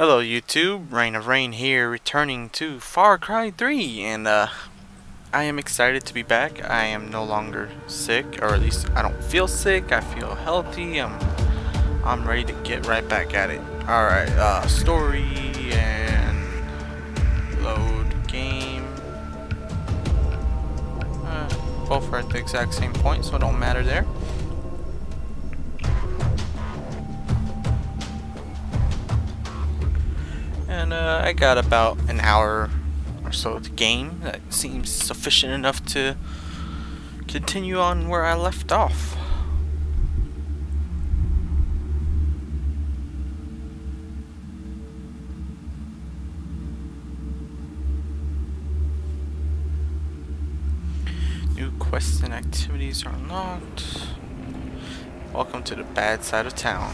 Hello YouTube, Reign of Rain here, returning to Far Cry 3, and I am excited to be back. I am no longer sick, or at least I don't feel sick. I feel healthy. I'm ready to get right back at it. All right, story and load game. Both are at the exact same point, so it don't matter there. And I got about an hour or so of the game. That seems sufficient enough to continue on where I left off. New quests and activities are unlocked. Welcome to the bad side of town.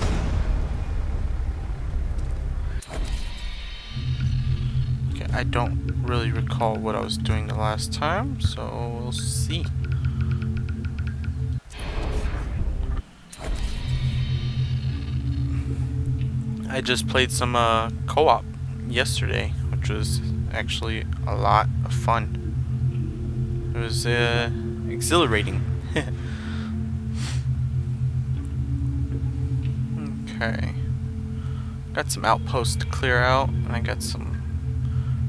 I don't really recall what I was doing the last time, so we'll see. I just played some co-op yesterday, which was actually a lot of fun. It was exhilarating. Okay. Got some outposts to clear out, and I got some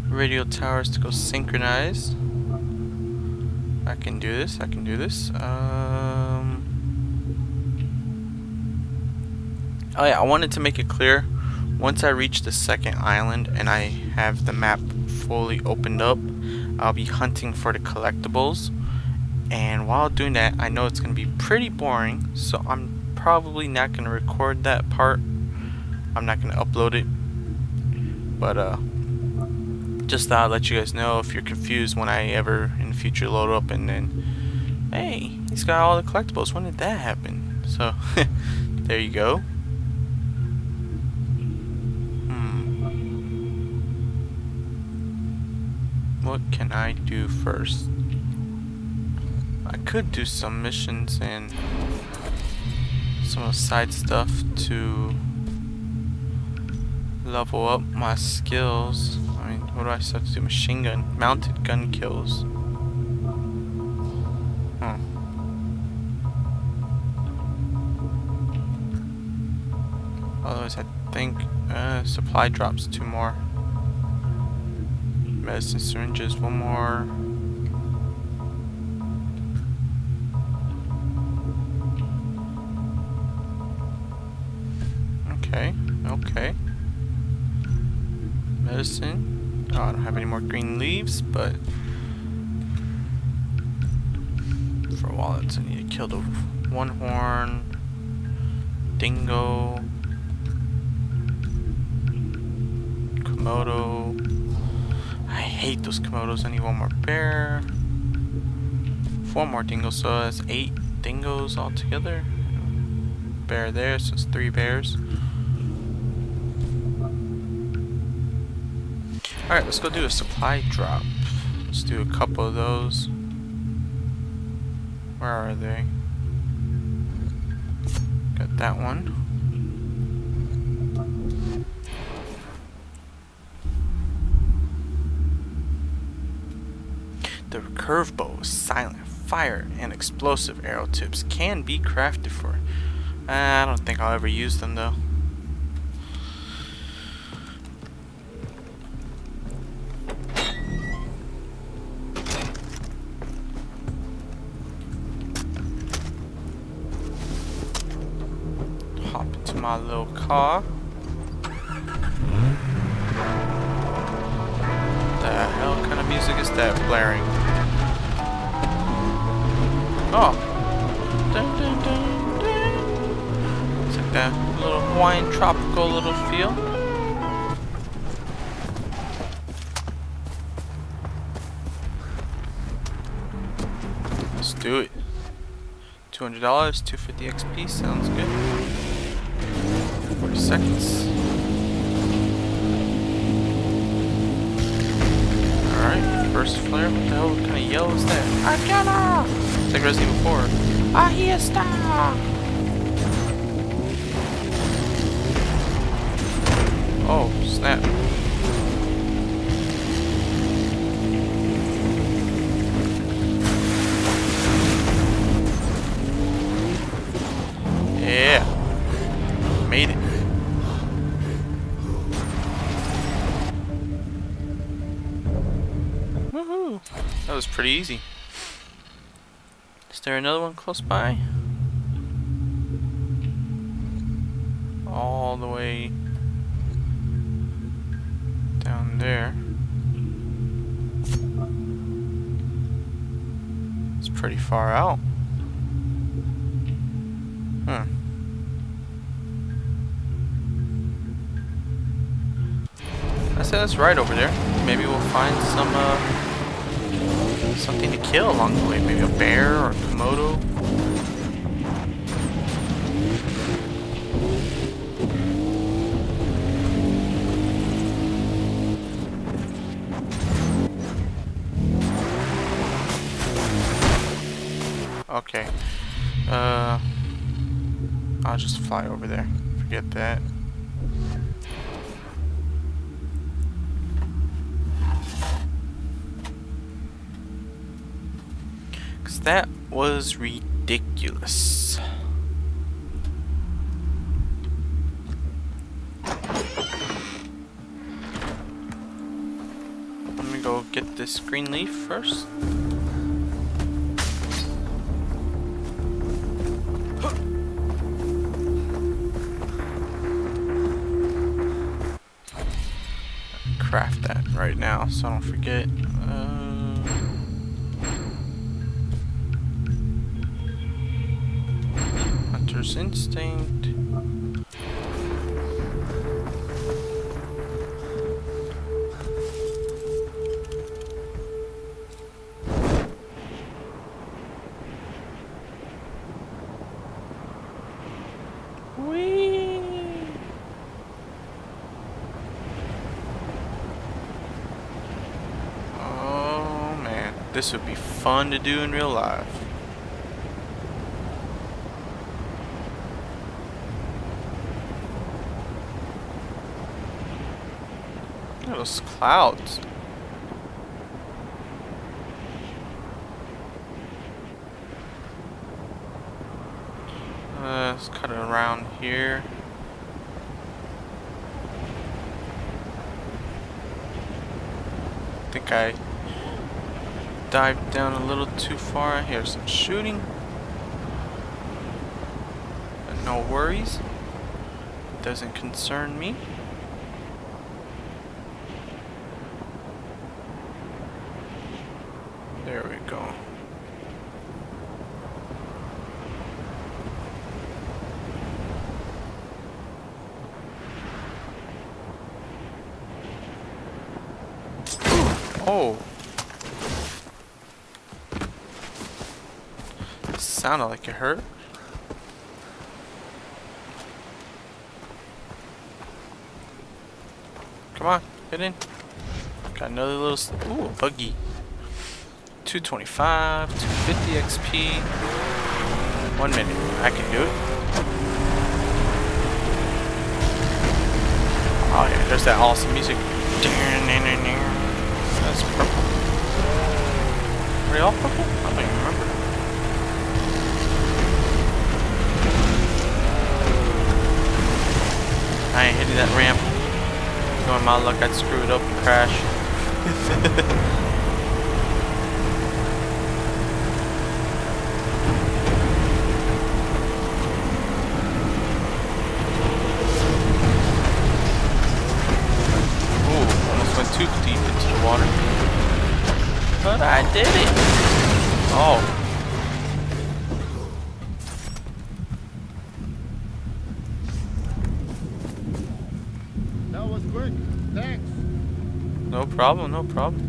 radio towers to go synchronize. I can do this, I can do this. Oh yeah, I wanted to make it clear, once I reach the second island and I have the map fully opened up, I'll be hunting for the collectibles. And while doing that, I know it's going to be pretty boring, so I'm probably not going to record that part. I'm not going to upload it. But just thought I'd let you guys know if you're confused when I ever in the future load up and then, hey, he's got all the collectibles. When did that happen? So, there you go. What can I do first? I could do some missions and some side stuff to level up my skills. What do I start to do? Machine gun. Mounted gun kills. Otherwise, I think supply drops 2 more. Medicine syringes 1 more. Okay. Okay. Medicine. Oh, I don't have any more green leaves, but for wallets I need to kill the one horn dingo, Komodo. I hate those Komodos. I need 1 more bear, 4 more dingoes, so that's 8 dingoes altogether. Bear there, so it's 3 bears. Alright, let's go do a supply drop. Let's do a couple of those. Where are they? Got that one. The curve bow is silent. Fire and explosive arrow tips can be crafted for. I don't think I'll ever use them though. My little car. What the hell kind of music is that blaring? Oh, dun, dun, dun, dun. It's like that little Hawaiian tropical little feel. Let's do it. $200, 250 XP, sounds good. 40 seconds. Alright, first flare. What the hell kind of yell is that? I got her! It's like Resident Evil 4. Ahí está! Oh, snap. Yeah. Made it. Woohoo. That was pretty easy. Is there another one close by? All the way down there. It's pretty far out. Huh. I said that's right over there. Maybe we'll find some something to kill along the way. Maybe a bear or a Komodo. Okay, I'll just fly over there. Forget that. Cause that was ridiculous. Let me go get this green leaf first. Craft that right now so I don't forget. Hunter's Instinct. This would be fun to do in real life. Look at those clouds. Let's cut it around here. I think I dive down a little too far. I hear some shooting. But no worries. It doesn't concern me. There we go. Oh! Sounded like it hurt. Come on, get in. Got another little. Ooh, a buggy. 225, 250 XP. 1 minute. I can do it. Oh, yeah, there's that awesome music. That's purple. Are they all purple? I don't even remember. I ain't hitting that ramp. Knowing my luck, I'd screw it up and crash. Ooh, almost went too deep into the water. But I did it! Oh. No problem, no problem.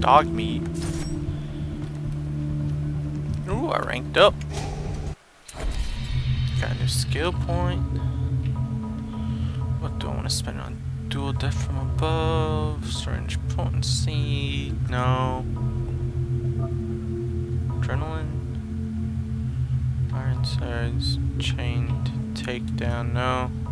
Dog meat. Ooh, I ranked up. Got a new skill point. What do I want to spend on? Dual death from above. Syringe potency. No. Adrenaline. Iron sides. Chained takedown. No.